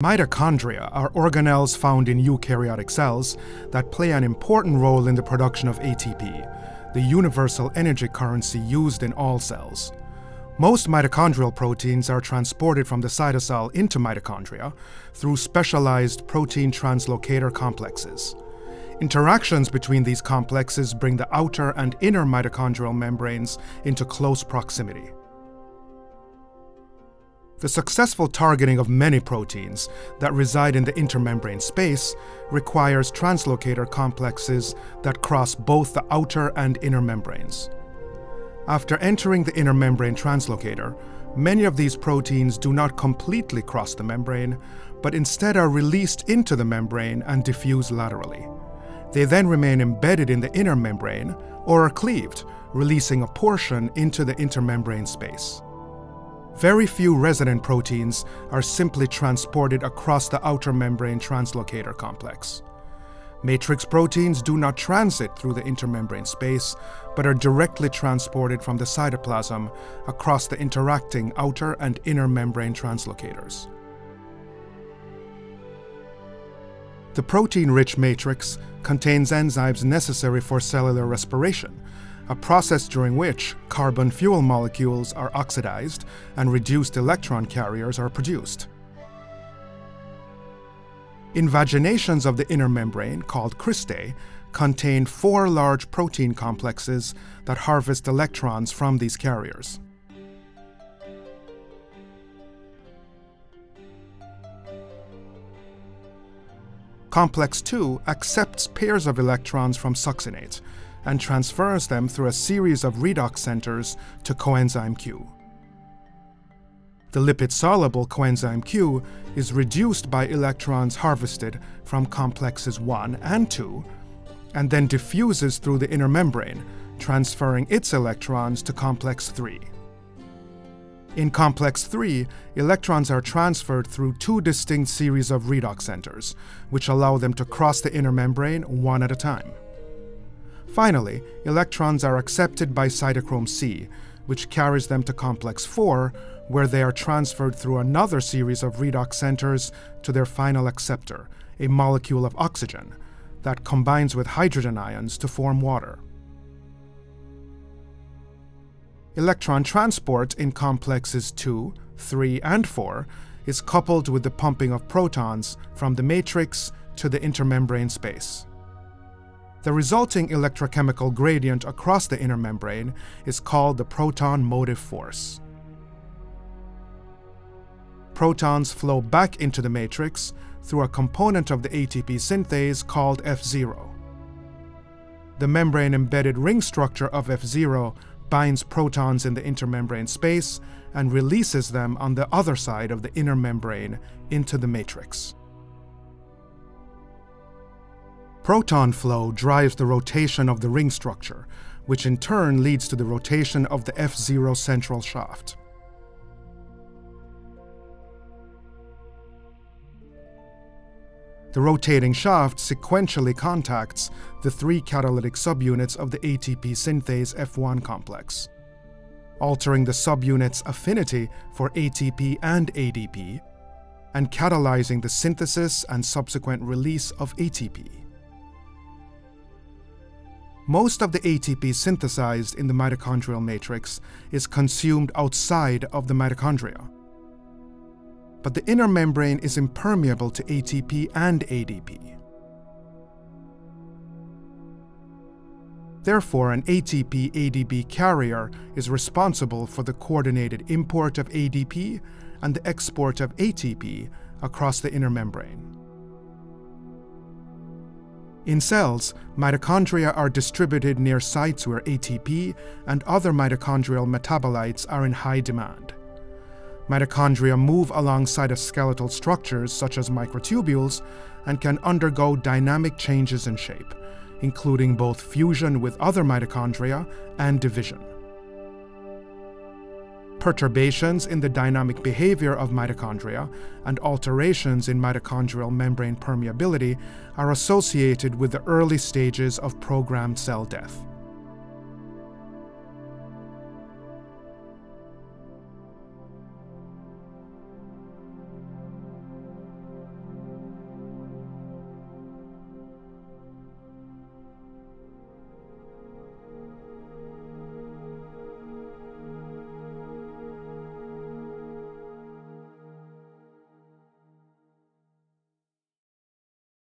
Mitochondria are organelles found in eukaryotic cells that play an important role in the production of ATP, the universal energy currency used in all cells. Most mitochondrial proteins are transported from the cytosol into mitochondria through specialized protein translocator complexes. Interactions between these complexes bring the outer and inner mitochondrial membranes into close proximity. The successful targeting of many proteins that reside in the intermembrane space requires translocator complexes that cross both the outer and inner membranes. After entering the intermembrane translocator, many of these proteins do not completely cross the membrane, but instead are released into the membrane and diffuse laterally. They then remain embedded in the inner membrane or are cleaved, releasing a portion into the intermembrane space. Very few resident proteins are simply transported across the outer membrane translocator complex. Matrix proteins do not transit through the intermembrane space, but are directly transported from the cytoplasm across the interacting outer and inner membrane translocators. The protein-rich matrix contains enzymes necessary for cellular respiration, a process during which carbon fuel molecules are oxidized and reduced electron carriers are produced. Invaginations of the inner membrane, called cristae, contain four large protein complexes that harvest electrons from these carriers. Complex 2 accepts pairs of electrons from succinate and transfers them through a series of redox centers to coenzyme Q. The lipid-soluble coenzyme Q is reduced by electrons harvested from complexes 1 and 2, and then diffuses through the inner membrane, transferring its electrons to complex 3. In complex 3, electrons are transferred through two distinct series of redox centers, which allow them to cross the inner membrane one at a time. Finally, electrons are accepted by cytochrome C, which carries them to complex 4, where they are transferred through another series of redox centers to their final acceptor, a molecule of oxygen, that combines with hydrogen ions to form water. Electron transport in complexes 2, 3, and 4 is coupled with the pumping of protons from the matrix to the intermembrane space. The resulting electrochemical gradient across the inner membrane is called the proton motive force. Protons flow back into the matrix through a component of the ATP synthase called F0. The membrane-embedded ring structure of F0 binds protons in the intermembrane space and releases them on the other side of the inner membrane into the matrix. Proton flow drives the rotation of the ring structure, which in turn leads to the rotation of the F0 central shaft. The rotating shaft sequentially contacts the three catalytic subunits of the ATP synthase F1 complex, altering the subunit's affinity for ATP and ADP, and catalyzing the synthesis and subsequent release of ATP. Most of the ATP synthesized in the mitochondrial matrix is consumed outside of the mitochondria. But the inner membrane is impermeable to ATP and ADP. Therefore, an ATP-ADP carrier is responsible for the coordinated import of ADP and the export of ATP across the inner membrane. In cells, mitochondria are distributed near sites where ATP and other mitochondrial metabolites are in high demand. Mitochondria move along cytoskeletal structures such as microtubules and can undergo dynamic changes in shape, including both fusion with other mitochondria and division. Perturbations in the dynamic behavior of mitochondria and alterations in mitochondrial membrane permeability are associated with the early stages of programmed cell death.